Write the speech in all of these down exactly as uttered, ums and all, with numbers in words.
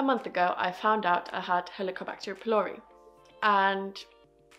a month ago I found out I had Helicobacter pylori, and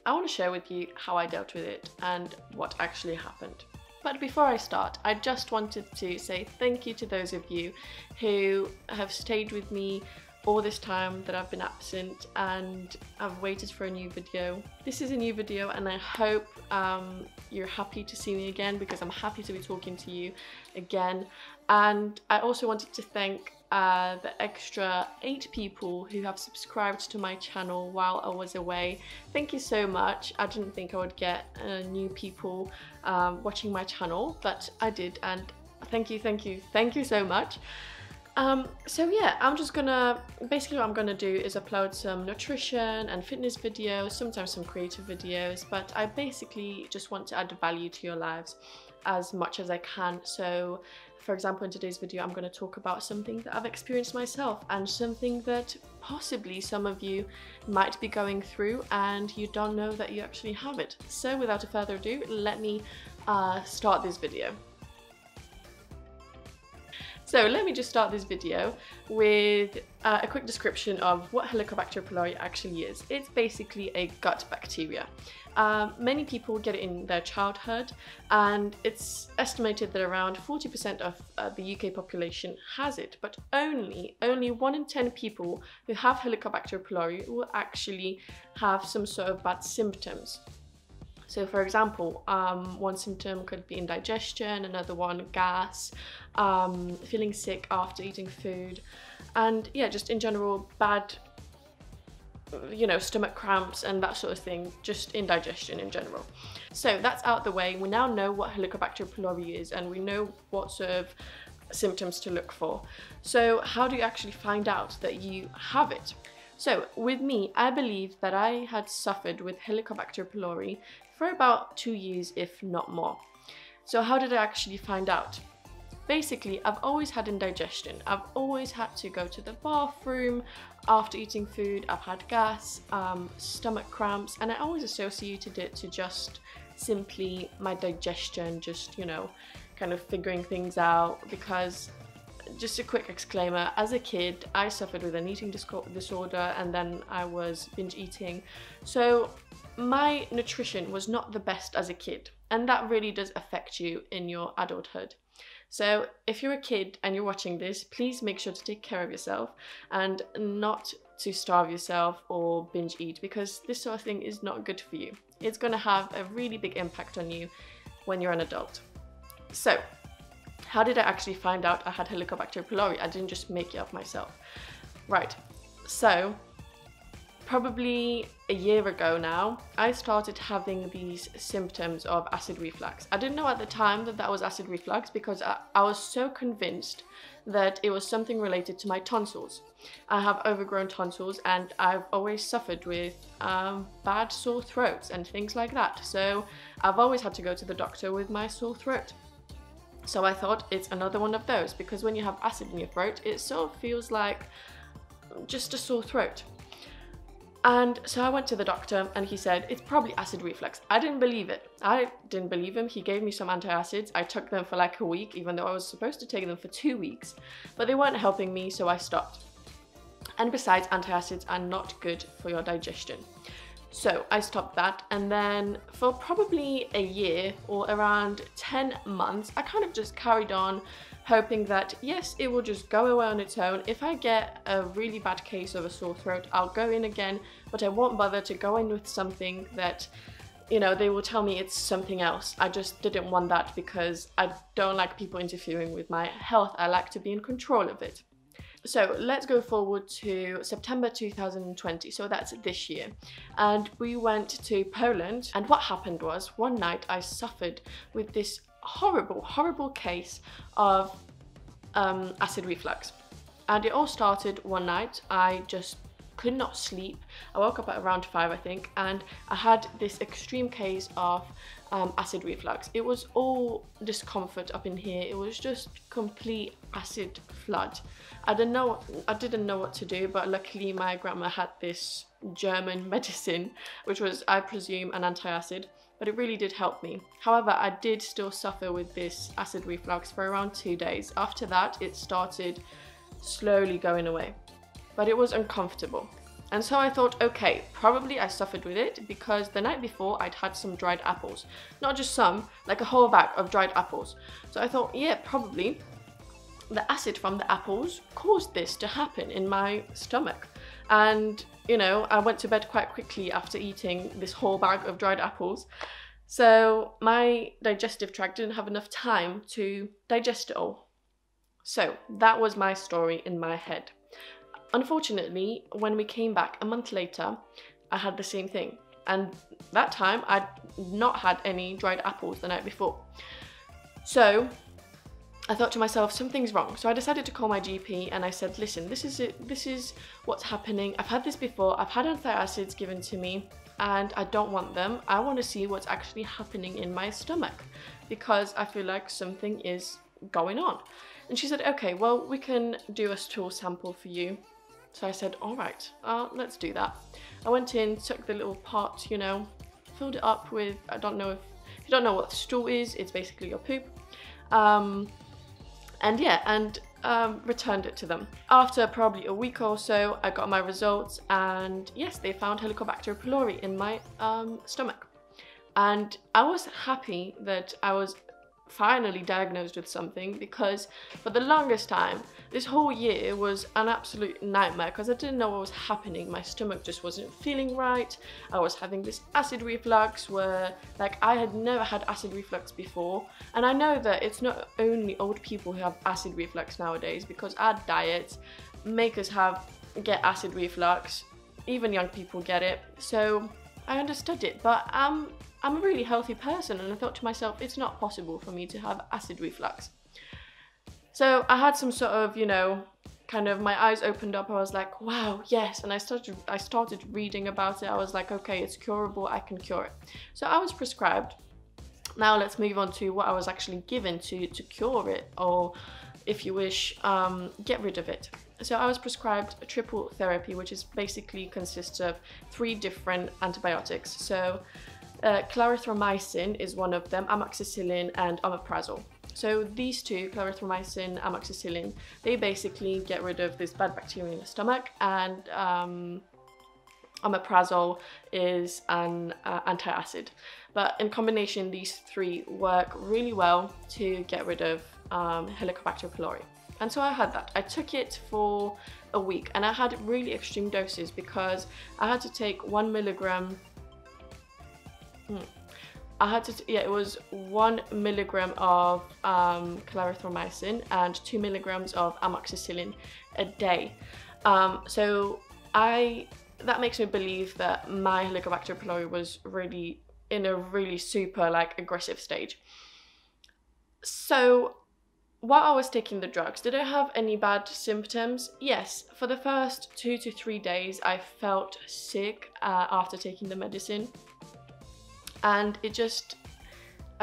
I want to share with you how I dealt with it and what actually happened. But before I start, I just wanted to say thank you to those of you who have stayed with me all this time that I've been absent and I've waited for a new video. This is a new video and I hope um, you're happy to see me again, because I'm happy to be talking to you again. And I also wanted to thank uh, the extra eight people who have subscribed to my channel while I was away. Thank you so much. I didn't think I would get uh, new people um, watching my channel, but I did, and thank you, thank you, thank you so much. Um, so yeah, I'm just gonna, basically what I'm gonna do is upload some nutrition and fitness videos, sometimes some creative videos, but I basically just want to add value to your lives as much as I can. So for example, in today's video, I'm gonna talk about something that I've experienced myself and something that possibly some of you might be going through and you don't know that you actually have it. So without further ado, let me uh, start this video. So let me just start this video with uh, a quick description of what Helicobacter pylori actually is. It's basically a gut bacteria. Um, many people get it in their childhood, and it's estimated that around forty percent of uh, the U K population has it, but only, only one in ten people who have Helicobacter pylori will actually have some sort of bad symptoms. So for example, um, one symptom could be indigestion, another one gas, um, feeling sick after eating food, and yeah, just in general bad, you know, stomach cramps and that sort of thing, just indigestion in general. So that's out the way. We now know what Helicobacter pylori is and we know what sort of symptoms to look for. So how do you actually find out that you have it? So with me, I believe that I had suffered with Helicobacter pylori for about two years, if not more. So how did I actually find out? Basically, I've always had indigestion. I've always had to go to the bathroom after eating food. I've had gas, um, stomach cramps, and I always associated it to just simply my digestion, just, you know, kind of figuring things out. Because just a quick disclaimer, as a kid I suffered with an eating disorder and then I was binge eating, so my nutrition was not the best as a kid, and that really does affect you in your adulthood. So if you're a kid and you're watching this, please make sure to take care of yourself and not to starve yourself or binge eat, because this sort of thing is not good for you. It's going to have a really big impact on you when you're an adult. So how did I actually find out I had Helicobacter pylori? I didn't just make it up myself. Right, so probably a year ago now, I started having these symptoms of acid reflux. I didn't know at the time that that was acid reflux, because I, I was so convinced that it was something related to my tonsils. I have overgrown tonsils and I've always suffered with um, bad sore throats and things like that. So I've always had to go to the doctor with my sore throat. So I thought it's another one of those, because when you have acid in your throat, it sort of feels like just a sore throat. And so I went to the doctor and he said, it's probably acid reflux. I didn't believe it. I didn't believe him. He gave me some antacids. I took them for like a week, even though I was supposed to take them for two weeks, but they weren't helping me, so I stopped. And besides, antacids are not good for your digestion. So I stopped that, and then for probably a year or around ten months, I kind of just carried on hoping that yes, it will just go away on its own. If I get a really bad case of a sore throat, I'll go in again, but I won't bother to go in with something that, you know, they will tell me it's something else. I just didn't want that, because I don't like people interfering with my health. I like to be in control of it. So let's go forward to September two thousand twenty, so that's this year, and we went to Poland, and what happened was one night I suffered with this horrible, horrible case of um, acid reflux, and it all started one night. I just could not sleep. I woke up at around five, I think, and I had this extreme case of um, acid reflux. It was all discomfort up in here. It was just complete acid flood. I didn't know what, I didn't know what to do, but luckily my grandma had this German medicine, which was, I presume, an antacid, but it really did help me. However, I did still suffer with this acid reflux for around two days. After that, it started slowly going away. but it was uncomfortable. And so I thought, okay, probably I suffered with it because the night before I'd had some dried apples. Not just some, like a whole bag of dried apples. So I thought, yeah, probably the acid from the apples caused this to happen in my stomach. And, you know, I went to bed quite quickly after eating this whole bag of dried apples. So my digestive tract didn't have enough time to digest it all. So that was my story in my head. Unfortunately, when we came back a month later, I had the same thing. And that time I'd not had any dried apples the night before. So I thought to myself, something's wrong. So I decided to call my G P and I said, listen, this is it. This is what's happening. I've had this before. I've had antacids given to me and I don't want them. I want to see what's actually happening in my stomach because I feel like something is going on. And she said, okay, well, we can do a stool sample for you. So I said, all right, uh, let's do that. I went in, took the little pot, you know, filled it up with, I don't know if, if you don't know what stool is, it's basically your poop. Um, and yeah, and um, returned it to them. After probably a week or so, I got my results and yes, they found Helicobacter pylori in my um, stomach. And I was happy that I was finally diagnosed with something because for the longest time, this whole year was an absolute nightmare because I didn't know what was happening. My stomach just wasn't feeling right. I was having this acid reflux where like I had never had acid reflux before. And I know that it's not only old people who have acid reflux nowadays because our diets make us have get acid reflux. Even young people get it. So I understood it, but um. I'm a really healthy person and I thought to myself, it's not possible for me to have acid reflux. So I had some sort of, you know, kind of my eyes opened up. I was like, wow, yes. And I started, I started reading about it. I was like, okay, it's curable. I can cure it. So I was prescribed. Now let's move on to what I was actually given to, to cure it or if you wish, um, get rid of it. So I was prescribed a triple therapy, which is basically consists of three different antibiotics. So Uh, clarithromycin is one of them, amoxicillin and omeprazole. So these two, clarithromycin, amoxicillin, they basically get rid of this bad bacteria in the stomach, and um, omeprazole is an uh, antacid. But in combination, these three work really well to get rid of um, Helicobacter pylori. And so I had that. I took it for a week and I had really extreme doses because I had to take one milligram I had to, yeah, it was one milligram of um, clarithromycin and two milligrams of amoxicillin a day. Um, so I, that makes me believe that my Helicobacter pylori was really in a really super like aggressive stage. So while I was taking the drugs, did I have any bad symptoms? Yes, for the first two to three days, I felt sick uh, after taking the medicine. And it just,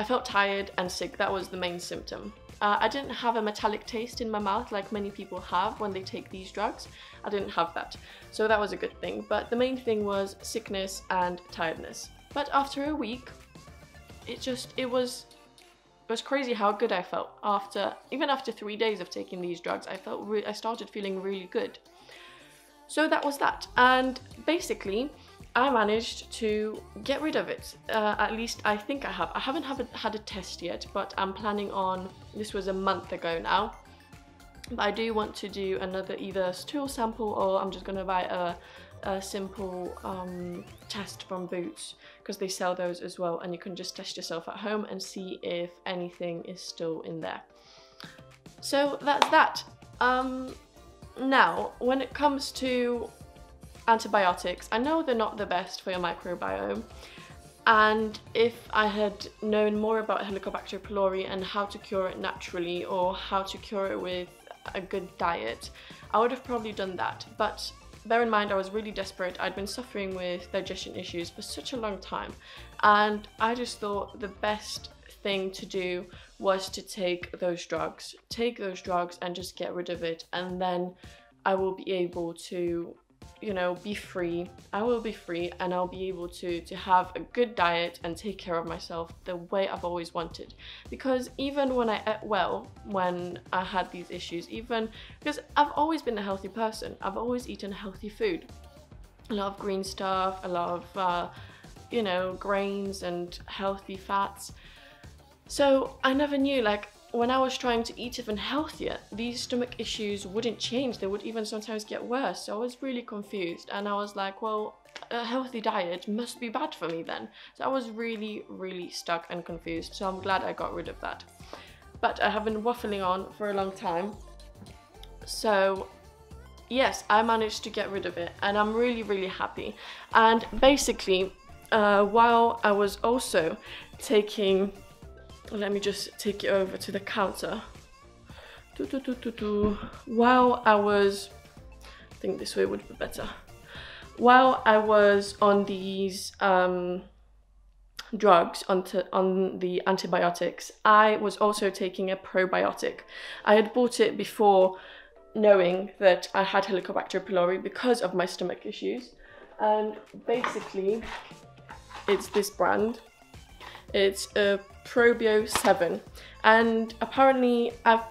I felt tired and sick. That was the main symptom. Uh, I didn't have a metallic taste in my mouth like many people have when they take these drugs. I didn't have that. So that was a good thing. But the main thing was sickness and tiredness. But after a week, it just, it was, it was crazy how good I felt. After, even after three days of taking these drugs, I felt, re- I started feeling really good. So that was that. And basically, I managed to get rid of it, uh, at least I think I have. I haven't had a test yet, but I'm planning on, this was a month ago now, but I do want to do another either stool sample or I'm just going to buy a, a simple um, test from Boots because they sell those as well and you can just test yourself at home and see if anything is still in there. So that's that. Um, now, when it comes to antibiotics, I know they're not the best for your microbiome, and if I had known more about Helicobacter pylori and how to cure it naturally or how to cure it with a good diet, I would have probably done that. But bear in mind, I was really desperate. I'd been suffering with digestion issues for such a long time, and I just thought the best thing to do was to take those drugs, take those drugs and just get rid of it, and then I will be able to you know, be free. I will be free and I'll be able to, to have a good diet and take care of myself the way I've always wanted. Because even when I ate well, when I had these issues, even because I've always been a healthy person, I've always eaten healthy food. A lot of green stuff, a lot of, uh, you know, grains and healthy fats. So I never knew, like, when I was trying to eat even healthier, these stomach issues wouldn't change. They would even sometimes get worse. So I was really confused, and I was like, well, a healthy diet must be bad for me then. So I was really, really stuck and confused. So I'm glad I got rid of that. But I have been waffling on for a long time. So yes, I managed to get rid of it, and I'm really, really happy. And basically, uh, while I was also taking... Let me just take it over to the counter. Do, do, do, do, do. While I was, I think this way would be better. While I was on these um, drugs, on, on the antibiotics, I was also taking a probiotic. I had bought it before knowing that I had Helicobacter pylori because of my stomach issues. And basically, it's this brand. It's a Probio seven, and apparently I've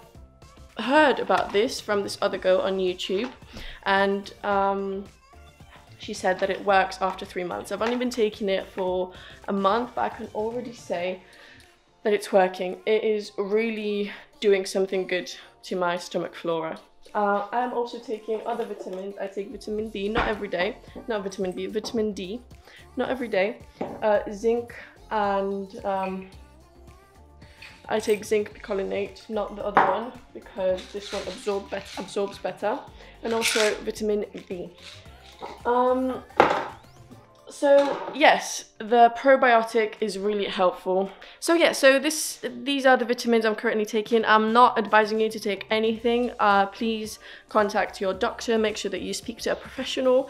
heard about this from this other girl on YouTube, and um, she said that it works after three months. I've only been taking it for a month, but I can already say that it's working. It is really doing something good to my stomach flora. Uh, I'm also taking other vitamins. I take vitamin D, not every day, not vitamin B, vitamin D, not every day, uh, zinc, and um, I take zinc picolinate, not the other one, because this one absorb be absorbs better, and also vitamin B. Um, so yes, the probiotic is really helpful. So yeah, so this these are the vitamins I'm currently taking. I'm not advising you to take anything. Uh, please contact your doctor, make sure that you speak to a professional.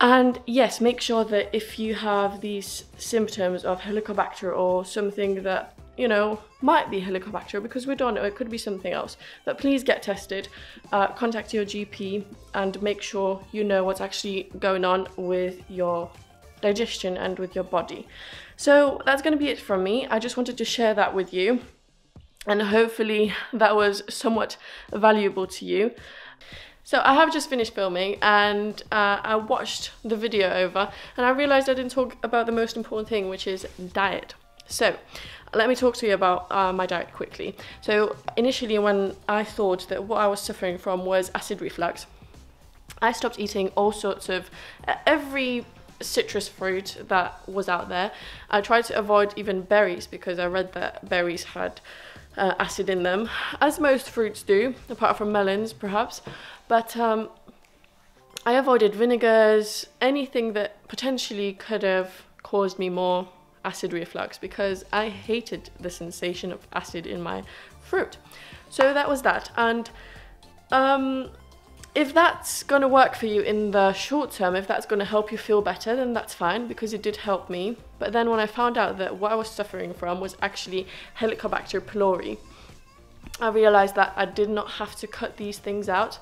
And yes, make sure that if you have these symptoms of Helicobacter or something that, you know, might be Helicobacter, because we don't know, it could be something else, but please get tested, uh, contact your G P and make sure you know what's actually going on with your digestion and with your body. So that's going to be it from me. I just wanted to share that with you, and hopefully that was somewhat valuable to you. So I have just finished filming, and uh, I watched the video over, and I realized I didn't talk about the most important thing, which is diet. So let me talk to you about uh, my diet quickly. So initially, when I thought that what I was suffering from was acid reflux, I stopped eating all sorts of uh, every citrus fruit that was out there. I tried to avoid even berries, because I read that berries had Uh, acid in them, as most fruits do, apart from melons perhaps, but um, I avoided vinegars, anything that potentially could have caused me more acid reflux, because I hated the sensation of acid in my fruit. So that was that, and um, if that's going to work for you in the short term, if that's going to help you feel better, then that's fine, because it did help me. But then when I found out that what I was suffering from was actually Helicobacter pylori, I realized that I did not have to cut these things out.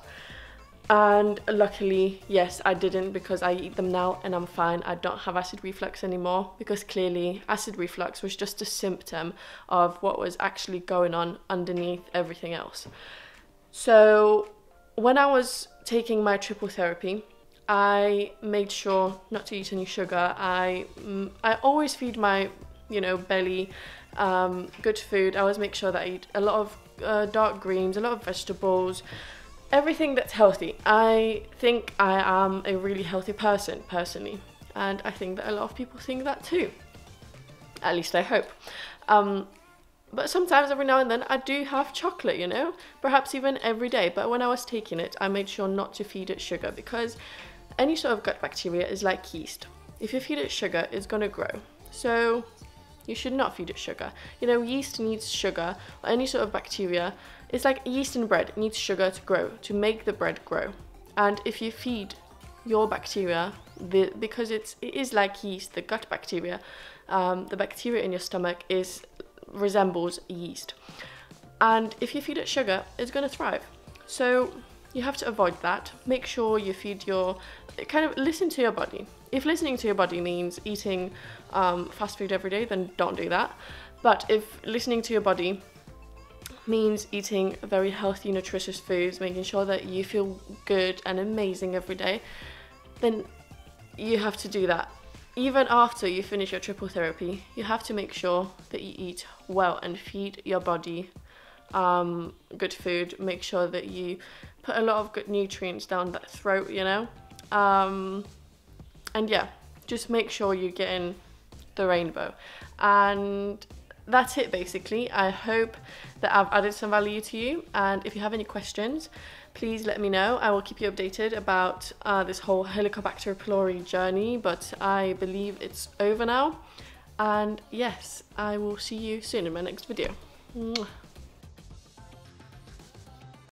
And luckily, yes, I didn't, because I eat them now and I'm fine. I don't have acid reflux anymore, because clearly acid reflux was just a symptom of what was actually going on underneath everything else. So when I was taking my triple therapy, I made sure not to eat any sugar. I, I always feed my, you know, belly um, good food. I always make sure that I eat a lot of uh, dark greens, a lot of vegetables, everything that's healthy. I think I am a really healthy person, personally. And I think that a lot of people think that too. At least I hope. Um, But sometimes, every now and then, I do have chocolate, you know, perhaps even every day. But when I was taking it, I made sure not to feed it sugar, because any sort of gut bacteria is like yeast. If you feed it sugar, it's going to grow. So you should not feed it sugar. You know, yeast needs sugar, or any sort of bacteria. It's like yeast in bread. It needs sugar to grow, to make the bread grow. And if you feed your bacteria, the, because it's, it is like yeast, the gut bacteria, um, the bacteria in your stomach is... resembles yeast, and if you feed it sugar, it's going to thrive. So you have to avoid that. Make sure you feed your, kind of listen to your body. If listening to your body means eating um, fast food every day, then don't do that. But if listening to your body means eating very healthy, nutritious foods, making sure that you feel good and amazing every day, then you have to do that. Even after you finish your triple therapy, you have to make sure that you eat well and feed your body um, good food. Make sure that you put a lot of good nutrients down that throat, you know? Um, and yeah, just make sure you get in the rainbow. And that's it basically. I hope that I've added some value to you, and if you have any questions, please let me know. I will keep you updated about uh, this whole Helicobacter pylori journey, but I believe it's over now. And yes, I will see you soon in my next video. Mwah.